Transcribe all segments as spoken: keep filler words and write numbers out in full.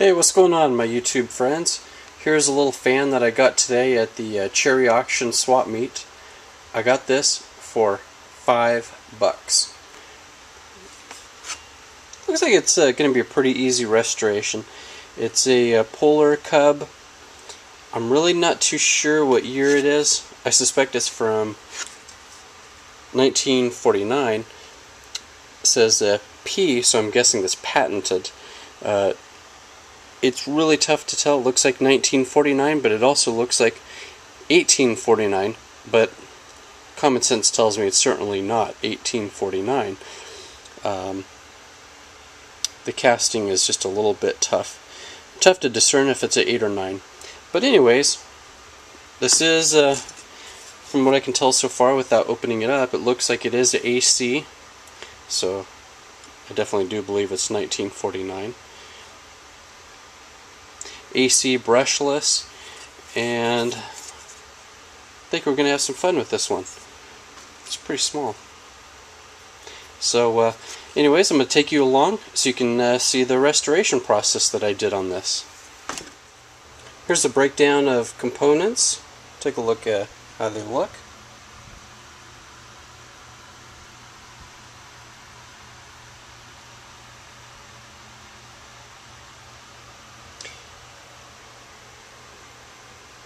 Hey, what's going on, my YouTube friends? Here's a little fan that I got today at the uh, Cherry Auction Swap Meet. I got this for five bucks. Looks like it's uh, going to be a pretty easy restoration. It's a uh, Polar Cub. I'm really not too sure what year it is. I suspect it's from nineteen forty-nine. It says uh, P, so I'm guessing it's patented. Uh, It's really tough to tell. It looks like nineteen forty-nine, but it also looks like eighteen forty-nine, but common sense tells me it's certainly not eighteen forty-nine. Um, the casting is just a little bit tough. Tough to discern if it's an eight or nine. But anyways, this is, uh, from what I can tell so far without opening it up, it looks like it is an A C, so I definitely do believe it's nineteen forty-nine. A C brushless, and I think we're going to have some fun with this one. It's pretty small. So uh, anyways, I'm going to take you along so you can uh, see the restoration process that I did on this. Here's a breakdown of components. Take a look at how they look.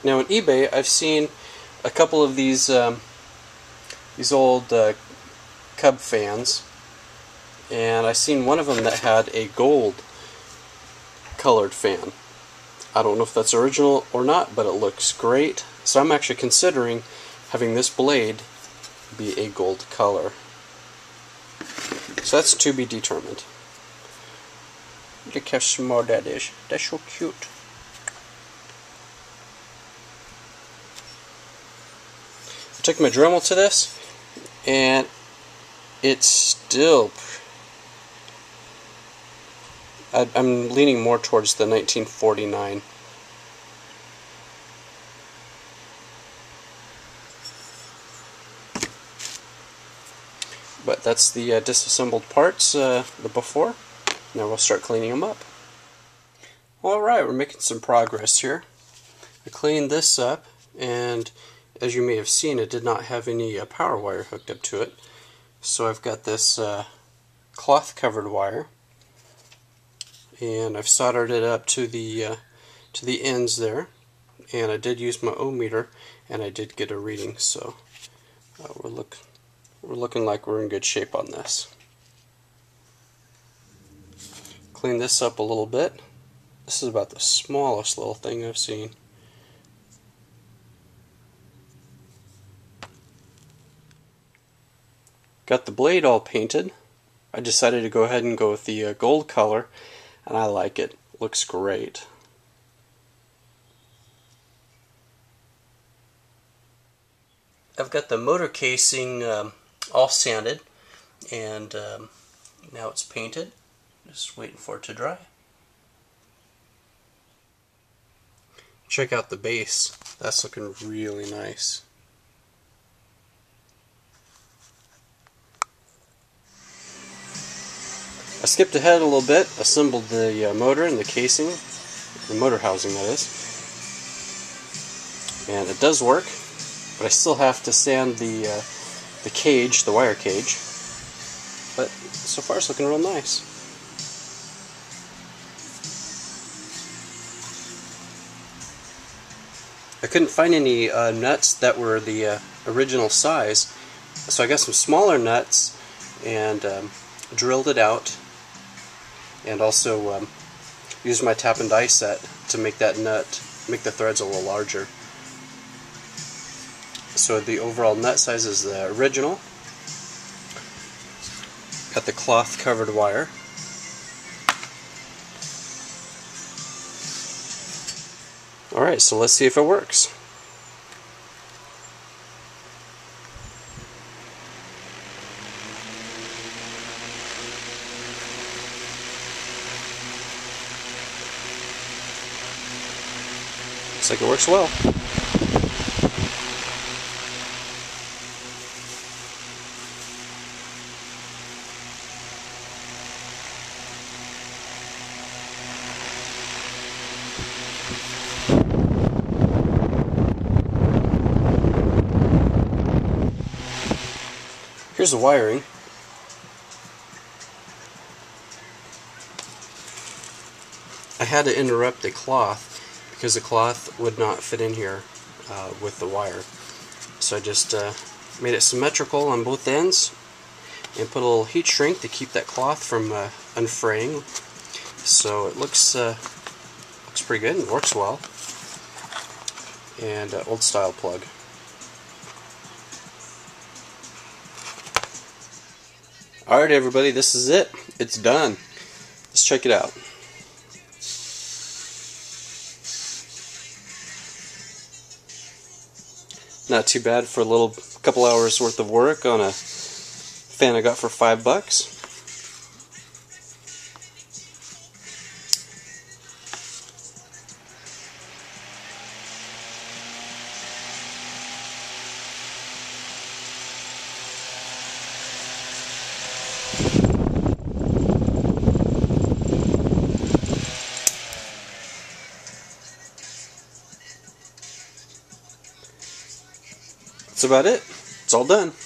Now on eBay, I've seen a couple of these um, these old uh, Cub fans, and I've seen one of them that had a gold colored fan. I don't know if that's original or not, but it looks great. So I'm actually considering having this blade be a gold color. So that's to be determined. Look how small that is. That's so cute. Took my Dremel to this, and it's still, I, I'm leaning more towards the nineteen forty-nine. But that's the uh, disassembled parts, uh, the before. Now we'll start cleaning them up. Alright, we're making some progress here. I cleaned this up, and as you may have seen, it did not have any uh, power wire hooked up to it. So I've got this uh, cloth covered wire, and I've soldered it up to the uh, to the ends there, and I did use my ohm meter, and I did get a reading, so uh, we're, look, we're looking like we're in good shape on this. Clean this up a little bit. This is about the smallest little thing I've seen. Got the blade all painted. I decided to go ahead and go with the uh, gold color, and I like it. Looks great. I've got the motor casing um, all sanded, and um, now it's painted. Just waiting for it to dry. Check out the base. That's looking really nice. I skipped ahead a little bit, assembled the uh, motor and the casing, the motor housing that is, and it does work, but I still have to sand the uh, the cage, the wire cage, but so far it's looking real nice. I couldn't find any uh, nuts that were the uh, original size, so I got some smaller nuts and um, drilled it out. And also um, use my tap and die set to make that nut, make the threads a little larger. So the overall nut size is the original. Got the cloth covered wire. Alright, so let's see if it works. Looks like it works well. Here's the wiring. I had to interrupt the cloth because the cloth would not fit in here uh, with the wire. So I just uh, made it symmetrical on both ends and put a little heat shrink to keep that cloth from uh, unfraying. So it looks uh, looks pretty good and works well. And uh, old style plug. Alright everybody, this is it. It's done. Let's check it out. Not too bad for a little couple hours worth of work on a fan I got for five bucks. That's about it. It's all done.